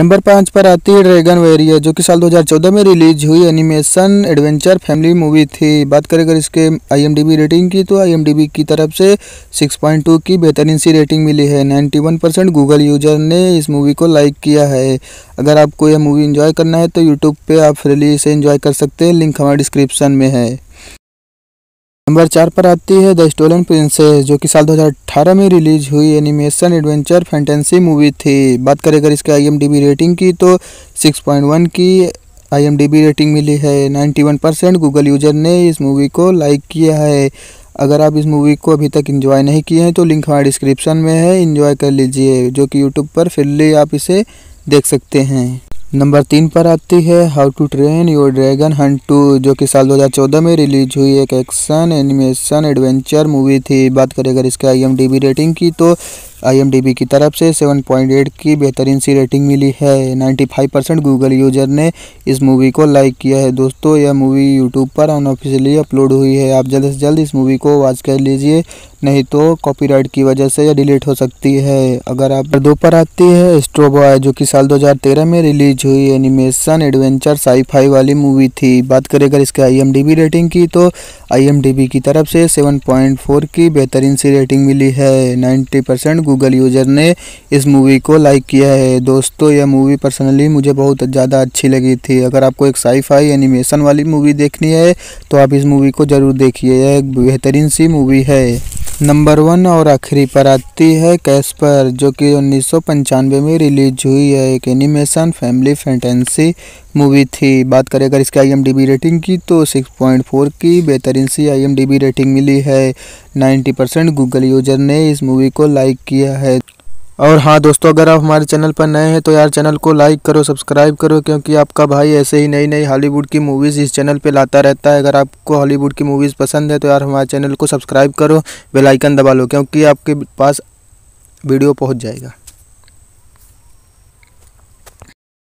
Number 5 पर आती है ड्रैगन वेरिया, जो कि साल 2014 में रिलीज हुई एनिमेशन एडवेंचर फैमिली मूवी थी। बात करें अगर इसके IMDb रेटिंग की तो IMDb की तरफ से 6.2 की बेहतरीन सी रेटिंग मिली है। 91% गूगल यूजर ने इस मूवी को लाइक किया है। अगर आपको यह मूवी एंजॉय करना है तो यूट्यूब पे आप फ्रीली इसे एंजॉय कर सकते हैं, लिंक हमारे डिस्क्रिप्शन में है। नंबर 4 पर आती है द स्टोलन प्रिंसेस, जो कि साल 2018 में रिलीज हुई एनिमेशन एडवेंचर फैंटेसी मूवी थी। बात करें अगर इसके IMDb रेटिंग की तो 6.1 की IMDb रेटिंग मिली है। 91% गूगल यूजर ने इस मूवी को लाइक किया है। अगर आप इस मूवी को अभी तक एंजॉय नहीं किए हैं तो लिंक हमारे डिस्क्रिप्शन में है, एंजॉय कर लीजिए, जो कि यूट्यूब पर फ्रीली आप इसे देख सकते हैं। नंबर 3 पर आती है how to train your dragon hunt 2, जो कि साल 2014 में रिलीज हुई एक एक्शन एनिमेशन एडवेंचर मूवी थी। बात करें अगर इसके IMDb रेटिंग की तो IMDb की तरफ से 7.8 की बेहतरीन सी रेटिंग मिली है। 95% गूगल यूजर ने इस मूवी को लाइक किया है। दोस्तों यह मूवी यूट्यूब पर अनऑफिशियली अपलोड हुई है। आप जल्द से जल्द इस मूवी को वॉच कर लीजिए, नहीं तो कॉपीराइट की वजह से यह डिलीट हो सकती है। अगर आप 2 पर आती है स्ट्रॉबेरी, जो कि साल 2013 में रिलीज हुई एनिमेशन एडवेंचर साईफाई वाली मूवी थी। बात करें अगर इसके IMDb रेटिंग की तो IMDb की तरफ से 7.4 की बेहतरीन सी रेटिंग मिली है। 90% गूगल यूजर ने इस मूवी को लाइक किया है। दोस्तों यह मूवी पर्सनली मुझे बहुत ज़्यादा अच्छी लगी थी। अगर आपको एक साईफाई एनिमेशन वाली मूवी देखनी है तो आप इस मूवी को ज़रूर देखिए, यह एक बेहतरीन सी मूवी है। नंबर 1 और आखिरी पर आती है कैस्पर, जो कि 1995 में रिलीज हुई है एक एनिमेशन फैमिली फैंटेसी मूवी थी। बात करें अगर इसकी IMDb रेटिंग की तो 6.4 की बेहतरीन सी IMDb रेटिंग मिली है। 90% गूगल यूजर ने इस मूवी को लाइक किया है। और हाँ दोस्तों, अगर आप हमारे चैनल पर नए हैं तो यार चैनल को लाइक करो, सब्सक्राइब करो, क्योंकि आपका भाई ऐसे ही नई नई हॉलीवुड की मूवीज़ इस चैनल पे लाता रहता है। अगर आपको हॉलीवुड की मूवीज़ पसंद है तो यार हमारे चैनल को सब्सक्राइब करो, बेल आइकन दबा लो, क्योंकि आपके पास वीडियो पहुंच जाएगा।